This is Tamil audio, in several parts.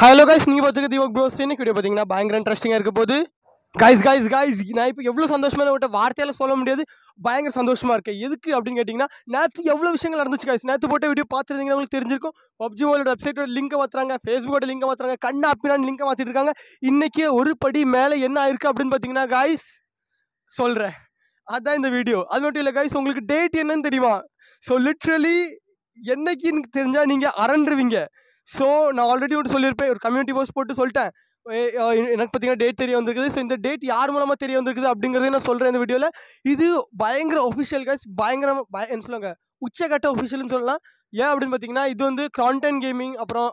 ஹலோ गाइस நீங்க பாத்துக்க தீபக் ப்ரோஸ் இன்னைக்கு வீடியோ பாத்தீங்கன்னா பயங்கர இன்ட்ரஸ்டிங்கா இருக்க போகுது गाइस गाइस गाइस நான் இப்ப எவ்வளவு சந்தோஷமான ஒரு வார்த்தையால சொல்ல முடியாது பயங்கர சந்தோஷமா இருக்கு எதுக்கு அப்படினு கேட்டிங்கனா நேத்து எவ்வளவு விஷயங்கள் நடந்துச்சு गाइस நேத்து போட்ட வீடியோ பாத்துறீங்க உங்களுக்கு தெரிஞ்சிருக்கும் PUBG Mobile வெப்சைட்டோட லிங்கை மாத்துறாங்க Facebook-ஓட லிங்கை மாத்துறாங்க கண்ணா அப்பினான் லிங்கை மாத்திட்டு இருக்காங்க இன்னைக்கு ஒரு படி மேலே என்ன ஆயிருக்கு அப்படினு பாத்தீங்கன்னா गाइस சொல்றேன் அதான் இந்த வீடியோ அது மட்டும் இல்ல गाइस உங்களுக்கு டேட் என்னன்னு தெரியுமா சோ லிட்டரலி என்னைக்குன்னு தெரிஞ்சா நீங்க அரண்டுவீங்க सो ना आलरे और कम्यूनिटी पोस्टें पाती डेट वोट यार मूलम अभी ना सोल्हे वीडियो इत भयंर ऑफिशियल गाइस भयंर उच्चकट ऑफिशियल ऐन अब पाती Bronton Gaming अपना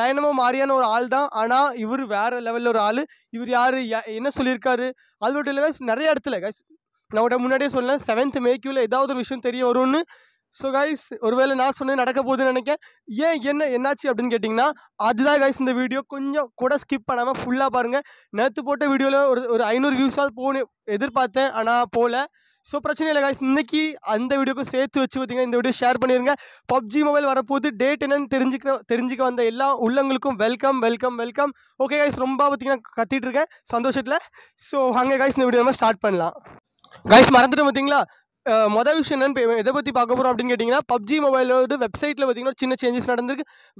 डायनमो मारियान और आल दा आना इवर वे लेवल और आल इवर यार गाइस नया गाइस ना उठा मुनाडे सोल्ला 7th मे एदावद विषय वो सो गाइस और वे ना सोनपोद ना अब केटीना अदा गाइस वीडियो कुछ स्किप पड़ा फुला पारें नेटे वीडियो और 500 व्यूसा पाते आना पोल सो प्रच्न गाइस इनकी अंत वीडियो सेतु वे पाती वीडियो शेयर पड़ेंगे PUBG मोबाइल वरपोद डेटिक welcome welcome welcome okay guys रोम पाती कटिटे सन्ोष सो हाँ गाइस वीडियो ना स्टार्ट पड़े गाइस मरदे पाती मोद विषय पी पाक अब कटीन PUBG मोबाइल वेबसाइट पाती चिन्ह चेंजेस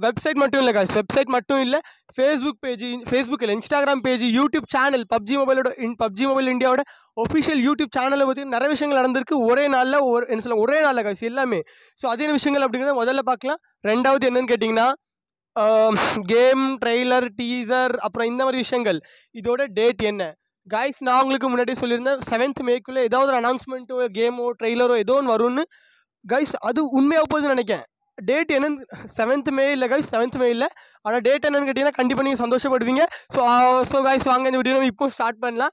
वेबसाइट मटूल गाइस वेबसाइट मटूल Facebook Instagram page YouTube channel PUBG mobile India official YouTube channel पाती नया विषय ना गाइस एलिए सो अद विषय अभी मोदी पाकल रेवन केटी गेम ट्रेलर टीजर अब विषय इोड डेट गाइस ना उन्नाटे 7th मे अनाउंसमेंटो गेमो ट्रेलरो एदो वो गाइस अब उन्मोद ना डेट 7th मे गाइस 7th मे आना डेट कटीन कंपा सन्ोषपी सो गाइस वांग वीडियो इो स्टार्ट पड़े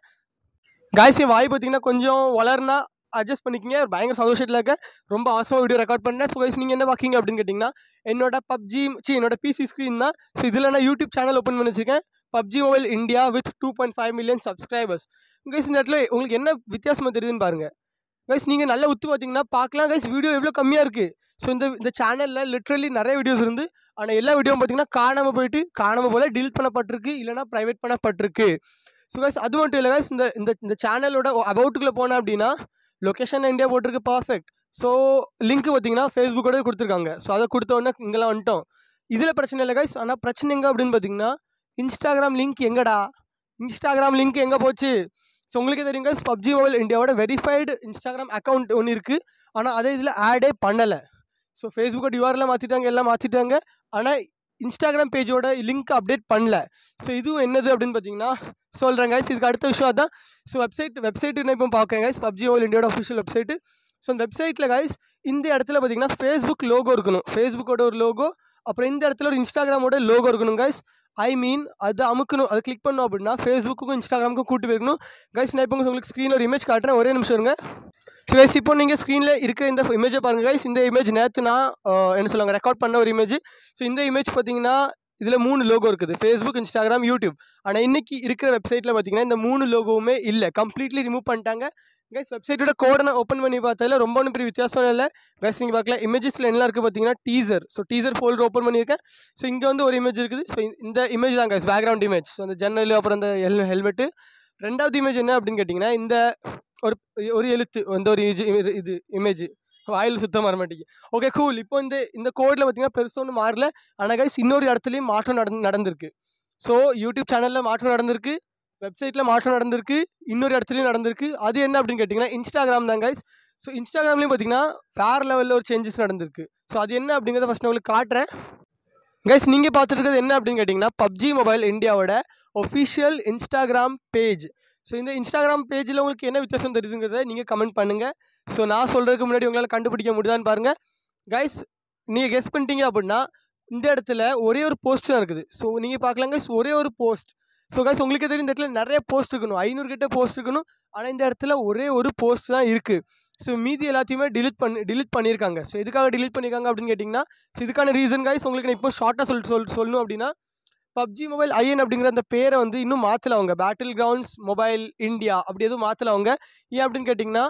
गाइस वाई पाती कुछ वलरना अड्जस्ट पड़ी और भयंर सन्ोषा रोम आसम वीडियो रेकॉर्ड पड़े सो गाइस नहीं पाक अब कटीना PUBG ची PC स्क्रीन सो इतना यूट्यूब चैनल ओपन पड़ी वचर PUBG Mobile India with 2.5 million subscribers guys இந்த இடத்துல உங்களுக்கு என்ன வித்தியாசமா தெரியுதுன்னு பாருங்க गाइस நீங்க நல்லா உத்து பாத்தீங்கன்னா பார்க்கலாம் गाइस வீடியோ இவ்ளோ கம்மியா இருக்கு சோ இந்த சேனல்ல லிட்டரலி நிறைய வீடியோஸ் இருந்து ஆனா எல்லா வீடியோவும் பாத்தீங்கன்னா காணாம போல delete பண்ணப்பட்டிருக்கு இல்லனா private பண்ணப்பட்டிருக்கு சோ गाइस அது மட்டும் இல்ல गाइस இந்த சேனலோட about குள்ள போனா அப்படினா லொகேஷன் இந்தியா போட்டுருக்கு perfect சோ லிங்க் பாத்தீங்கன்னா Facebook ஓட கொடுத்திருக்காங்க சோ அத கொடுத்த உடனே இங்கலாம் வந்துட்டோம் இதுல பிரச்சனை இல்ல गाइस ஆனா பிரச்சனை எங்க அப்படினு பாத்தீங்கன்னா इंस्टाग्राम लिंक एंगडा इंस्टाग्राम लिंक एंगे पोच्चु सो उंगलुक्कु थेरियुम गाइस PUBG Mobile India ओड वेरीफाइड इंस्टाग्राम अकाउंट ओन्नु इरुक्कु आना अदे इदुल ऐड पन्नला सो Facebook ओड URL मात्तिट्टांगा एल्लाम मात्तिट्टांगा आना इंस्टाग्राम पेज ओड लिंक अपडेट पन्नला सो इदु एन्नदु अप्पडिनु पाथींगना सोल्रेन गाइस इदुक्कु अडुत्त विषयम अदा सो वेबसाइट ना इप्पो पाक्केन गाइस PUBG Mobile India ओड ऑफिशियल वेबसाइट सो अंद वेबसाइटல गाइस इंद इडத்துல पाथींगना Facebook लोगो इरुक्कணும் Facebook ओड ओरु लोगो அப்புறம் இந்த இடத்துல ஒரு Instagram ஓட லோகோ இருக்கணும் गाइस ஐ மீன் அது அமுக்கணும் அது கிளிக் பண்ணனும் அப்படினா Facebook-க்கும் Instagram-க்கும் கூட்டி வைக்கணும் गाइस நான் இப்போ உங்களுக்கு ஸ்கிரீன்ல ஒரு இமேஜ் காட்றேன் ஒரே நிமிஷம் இருங்க சோ गाइस இப்போ நீங்க ஸ்கிரீன்ல இருக்கிற இந்த இமேஜை பாருங்க गाइस இந்த இமேஜ் நேத்து நான் என்ன சொல்லுங்க ரெக்கார்ட் பண்ண ஒரு இமேஜ் சோ இந்த இமேஜ் பாத்தீங்கன்னா இதுல மூணு லோகோ இருக்குது Facebook Instagram YouTube ஆனா இன்னைக்கு இருக்கிற வெப்சைட்ல பாத்தீங்கன்னா இந்த மூணு லோகோவுமே இல்ல கம்ப்ளீட்லி ரிமூவ் பண்ணிட்டாங்க गाइस वेबसाइट कोड ना ओपन पड़ी पाता है रोम विसम गाइस नहीं पाक इमेजेस पाती teaser so teaser folder open पड़े सो इं वो image image guys background image so जर्नल अब हेलमेट रेंडावद इमेज अब कटीना इमेज वायल सुतम वरमाटी ओके कूल इतना कोडल पाती मारल आना गाइस इन इतनी सो यूट्यूब चैनल वेबसाइट माटी इन इतनी अभी अब कटीना इंस्टाग्राम गाइस सो इंस्टाग्राम पाती वे लेवल और चेंजेस सो अभी अभी फर्स्ट काटे गाइस नहीं पाटेन अब कटीना PUBG Mobile India ओड official Instagram page so Instagram पेजिल विसमें कमेंट पड़ूंग सो ना सोल्क मुझे कंपिटी मुझे पारें गाइस नहीं गेस पड़ी अब इतर पोस्टा सो नहीं पाकल गाइस पोस्ट सो गाइस உங்களுக்கு தெரியும் இந்த இடத்துல நிறைய போஸ்ட் இருக்குணும் 500 கிட்ட போஸ்ட் இருக்குணும் ஆனா இந்த இடத்துல ஒரே ஒரு போஸ்ட் தான் இருக்கு சோ மீதி எல்லாத்தையுமே delete பண்ணிருக்காங்க சோ எதுக்காக delete பண்ணிருக்காங்க அப்படினு கேட்டிங்கனா சோ இதுக்கான ரீசன் गाइस உங்களுக்கு நான் இப்போ ஷார்ட்டா சொல்லணும் அப்படினா PUBG Mobile IN அப்படிங்கற அந்த பேரை வந்து இன்னும் மாத்தலவங்க Battlegrounds Mobile India அப்படி ஏதோ மாத்தலவங்க ஏன் அப்படினு கேட்டிங்கனா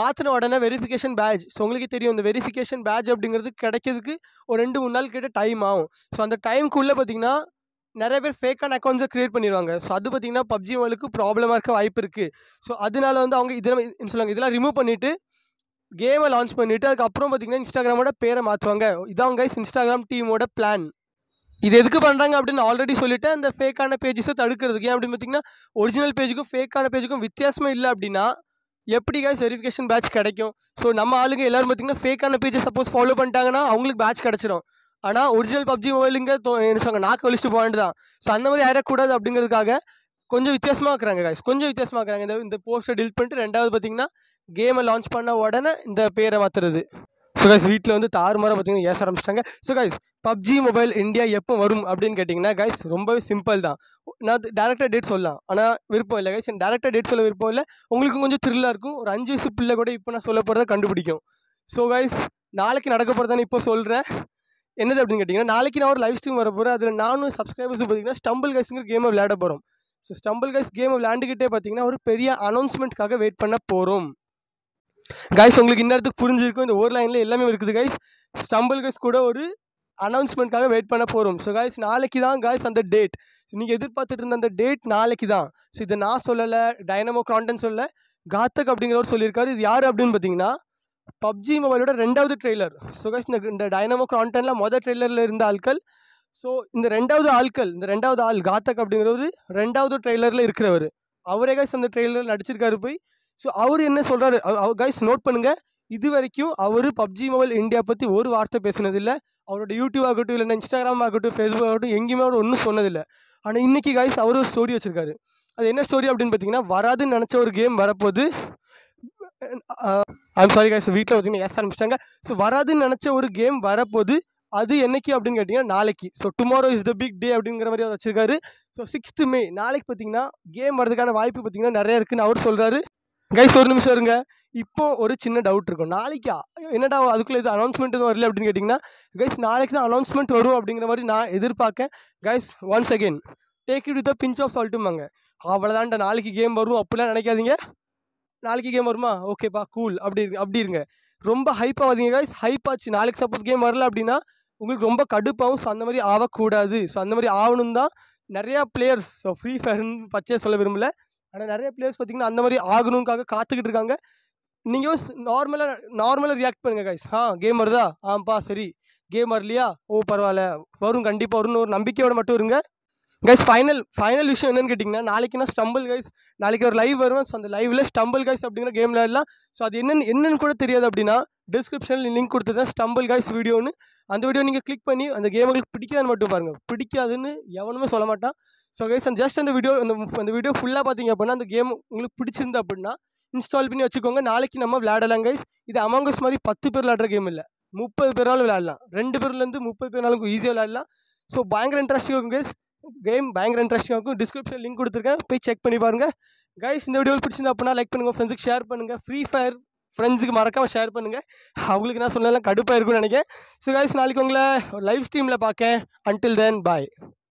மாத்தின உடனே வெரிஃபிகேஷன் பேட்ச் ஸோ உங்களுக்கு தெரியும் இந்த வெரிஃபிகேஷன் பேட்ச் அப்படிங்கிறது கிடைக்கிறதுக்கு ஒரு 2-3 நாள் கிட்ட டைம் ஆகும் ஸோ அந்த டைமுக்குள்ளே பார்த்தீங்கன்னா நிறைய பேர் ஃபேக்கான அக்கௌண்ட்ஸை கிரியேட் பண்ணிடுவாங்க. ஸோ அது பார்த்திங்கன்னா பப்ஜி மொபைலுக்கு ப்ராப்ளமாக இருக்க வாய்ப்பு இருக்குது. ஸோ அதனால வந்து அவங்க இதெல்லாம் சொல்லுவாங்க, இதெல்லாம் ரிமூவ் பண்ணிவிட்டு கேமை லான்ச் பண்ணிவிட்டு அதுக்கப்புறம் பார்த்திங்கன்னா இன்ஸ்டாகிராமோட பேரை மாற்றுவாங்க. இதாங்க இன்ஸ்டாகிராம் டீமோட பிளான். இது எதுக்கு பண்ணுறாங்க அப்படின்னு ஆல்ரெடி சொல்லிவிட்டு அந்த ஃபேக்கான பேஜஸை தடுக்கிறதுக்கு. ஏன் அப்படின்னு பார்த்திங்கன்னா ஒரிஜினல் பேஜுக்கும் ஃபேக்கான பேஜுக்கும் வித்தியாசமே இல்லை அப்படின்னா எப்படி காய்ஸ் வெரிஃபிகேஷன் பேட்ச் கிடைக்கும்? ஸோ நம்ம ஆளுங்க எல்லோரும் பார்த்திங்கன்னா ஃபேக்கான பேஜை சப்போஸ் ஃபாலோ பண்ணிட்டாங்கன்னா அவங்களுக்கு பேட்ச் கிடச்சிடும். ஆனால் ஒரிஜினல் பப்ஜி மொபைலுங்க என்ன சொன்னாங்க, நாக்கு வலிச்சுட்டு போயிட்டு தான். ஸோ அந்த மாதிரி யாரக்கூடாது அப்படிங்கிறதுக்காக கொஞ்சம் வித்தியாசமாக இருக்கிறாங்க காய்ஸ், கொஞ்சம் வித்தியாசமாக இருக்கிறாங்க. இந்த போஸ்ட்டை டெலிட் பண்ணிட்டு ரெண்டாவது பார்த்திங்கன்னா கேமை லான்ச் பண்ண உடனே இந்த பேரை மாற்றுறது. ஸோ காய்ஸ் வீட்டில் வந்து தாறுமாறாக பார்த்திங்கன்னா ஏச ஆரம்பிச்சிட்டாங்க. So guys PUBG mobile India எப்போ வரும் அப்படின்னு கேட்டிங்கன்னா காய்ஸ் ரொம்பவே சிம்பிள் தான். நான் டேரெக்டாக டேட் சொல்லலாம், ஆனால் விருப்பம் இல்லை காய்ஸ், டேரெக்டாக டேட் சொல்ல விருப்பம் இல்லை. உங்களுக்கு கொஞ்சம் த்ரில்லாக இருக்கும். ஒரு 5 வயசு பிள்ளை கூட இப்போ நான் சொல்ல போகிறத கண்டுபிடிக்கும். ஸோ காய்ஸ் நாளைக்கு நடக்க போகிறதானே இப்போ சொல்கிறேன். என்னது அப்படின்னு கேட்டிங்கன்னா நாளைக்கு நான் ஒரு லைவ் ஸ்ட்ரீம் வர போகிறேன். அதில் நானும் சப்ஸ்கிரைபர்ஸ் பார்த்திங்கன்னா ஸ்டம்பிள் கைஸுங்கிற கேமை விளையாட போகிறோம். ஸோ ஸ்டம்பிள் கைஸ் கேமை விளையாண்டுக்கிட்டே பார்த்திங்கன்னா ஒரு பெரிய அனௌன்ஸ்மெண்ட்காக வெயிட் பண்ண போகிறோம் கைஸ். உங்களுக்கு இன்னத்துக்கு புரிஞ்சிருக்கும், இந்த ஒரு லைனில் எல்லாமே இருக்குது கைஸ். ஸ்டம்பிள் கைஸ் கூட ஒரு அனௌன்ஸ்மெண்ட்காக வெயிட் பண்ண போகிறோம். ஸோ கைஸ் நாளைக்கு தான் கைஸ் அந்த டேட். நீங்கள் எதிர்பார்த்துட்டு இருந்த அந்த டேட் நாளைக்கு தான். ஸோ இதை நான் சொல்லலை, டைனமோ கிராண்டன் சொல்லலை, காத்தக் அப்படிங்கிறவர் சொல்லியிருக்காரு. இது யார் அப்படின்னு பார்த்திங்கன்னா பப்ஜி மொபைலோட 2வது ட்ரெய்லர். ஸோ கைஸ் இந்த டைனமோ கிராண்டனில் மொதல் ட்ரெய்லரில் இருந்த ஆட்கள். ஸோ இந்த ரெண்டாவது ஆள் காத்தக் அப்படிங்கிறவர் 2வது ட்ரெய்லரில் இருக்கிறவர். அவரே கைஸ் அந்த ட்ரெய்லரில் நடிச்சிருக்காரு போய். ஸோ அவர் என்ன சொல்கிறாரு கைஸ் நோட் பண்ணுங்கள். இது வரைக்கும் அவர் பப்ஜி மொபைல் இந்தியா பற்றி ஒரு வார்த்தை பேசினதில்லை. அவரோட யூடியூப் ஆகட்டும், இல்லைன்னா இன்ஸ்டாகிராம் ஆகட்டும், ஃபேஸ்புக் ஆகட்டும், எங்கேயுமே அவர் ஒன்றும் சொன்னதில்லை. ஆனால் இன்றைக்கி கைஸ் அவர் ஒரு ஸ்டோரி வச்சுருக்காரு. அது என்ன ஸ்டோரி அப்படின்னு பார்த்திங்கன்னா வராதுன்னு நினச்ச ஒரு கேம் வரப்போது. ஐம் சாரி கைஸ், வீட்டில் பார்த்திங்கன்னா ஏச ஆரம்பிச்சிட்டாங்க. ஸோ வராதுன்னு நினச்ச ஒரு கேம் வரப்போது. அது என்னைக்கு அப்படின்னு கேட்டிங்கன்னா நாளைக்கு. So tomorrow is the big day அப்படிங்கிற மாதிரி அவர் வச்சுருக்காரு. ஸோ 6th May நாளைக்கு பார்த்திங்கன்னா கேம் வரதுக்கான வாய்ப்பு பார்த்திங்கன்னா நிறையா இருக்குதுன்னு அவர் சொல்கிறாரு. கைஸ் ஒரு நிமிஷம் இருங்க, இப்போ ஒரு சின்ன டவுட் இருக்கும். நாளைக்கா என்னடா அதுக்குள்ளே இது அனௌன்ஸ்மெண்ட் வரல அப்படின்னு கேட்டிங்கன்னா கைஸ் நாளைக்கு தான் அனௌன்ஸ்மெண்ட் வரும் அப்படிங்கிற மாதிரி நான் எதிர்பார்க்கேன் guys. Once again take it with a pinch of சால்ட்டுமாங்க. அவ்வளோதான்டா நாளைக்கு கேம் வரும் அப்படிலாம் நினைக்காதீங்க. நாளைக்கு கேம் வருமா, ஓகேப்பா கூல் அப்படி இருங்க. ரொம்ப ஹைப்பாகாதீங்க கைஸ். ஹைப்பாச்சு நாளைக்கு சப்போஸ் கேம் வரல அப்படின்னா உங்களுக்கு ரொம்ப கடுப்பாகும். ஸோ அந்த மாதிரி ஆகக்கூடாது. ஸோ அந்த மாதிரி ஆகணும் தான் நிறையா பிளேயர்ஸ். ஸோ ஃப்ரீ ஃபயர்னு பச்சையாக சொல்ல விரும்பலை, ஆனால் நிறைய பிளேயர்ஸ் பார்த்திங்கன்னா அந்த மாதிரி ஆகணுக்காக காத்துக்கிட்டு இருக்காங்க. நீங்கள் நார்மலாக ரியாக்ட் பண்ணுங்கள் கைஸ். கேம் வருதா, ஆம்ப்பா சரி. கேம் வரலையா, ஓ பரவாயில்ல வரும், கண்டிப்பாக வரும்னு ஒரு நம்பிக்கையோடு மட்டும் இருங்க கைஸ். ஃபைனல் விஷயம் என்னென்னு கேட்டிங்கன்னா நாளைக்குன்னா ஸ்டம்பிள் கைஸ், நாளைக்கு ஒரு லைவ் வருவேன். ஸோ அந்த லைவில் ஸ்டம்பிள் கைஸ் அப்படிங்கிற கேமில் எல்லாம். ஸோ அது என்னென்னு கூட தெரியாது அப்படின்னா டிஸ்கிரிப்ஷனில் லிங்க் கொடுத்துருக்கேன் ஸ்டம்பிள் கைஸ் வீடியோன்னு. அந்த வீடியோ நீங்கள் கிளிக் பண்ணி அந்த கேமுக்கு பிடிக்காதுன்னு மட்டும் பாருங்கள். பிடிக்காதுன்னு எவனுமே சொல்ல மாட்டான். ஸோ கைஸ் அந்த ஜஸ்ட் அந்த வீடியோ ஃபுல்லாக பார்த்திங்க அப்படின்னா அந்த கேம் உங்களுக்கு பிடிச்சிருந்தா அப்படின்னா இன்ஸ்டால் பண்ணி வச்சுக்கோங்க. நாளைக்கு நம்ம விளையாடலாம் கைஸ். இது அமங்கஸ் மாதிரி 10 பேர் விளையாடுற கேம் இல்லை, 30 பேராலும் விளையாடலாம். 2 பேர்லேருந்து 30 பேர்னாலும் ஈஸியாக விளையாடலாம். ஸோ பயங்கர இன்ட்ரெஸ்டிங்காக இருக்கும் கைஸ். கேம் பயங்கர இன்ட்ரெஸ்டிங்காக இருக்கும். டிஸ்கிரிப்ஷன் லிங்க் கொடுத்துருக்கேன், போய் செக் பண்ணி பாருங்கள் கைஸ். இந்த வீடியோ பிடிச்சிருந்தா அப்படின்னா லைக் பண்ணுங்கள், ஃப்ரெண்ட்ஸுக்கு ஷேர் பண்ணுங்கள். ஃப்ரீ ஃபயர் ஃப்ரெண்ட்ஸுக்கு மறக்காமல் ஷேர் பண்ணுங்கள். அவங்களுக்கு நான் சொன்னதெல்லாம் கடுப்பாக இருக்கும்னு நினைக்கிறேன். ஸோ கைஸ் நாளைக்கு உங்களை லைவ் ஸ்ட்ரீமில் பார்க்கேன். அன்டில் தென் பாய்.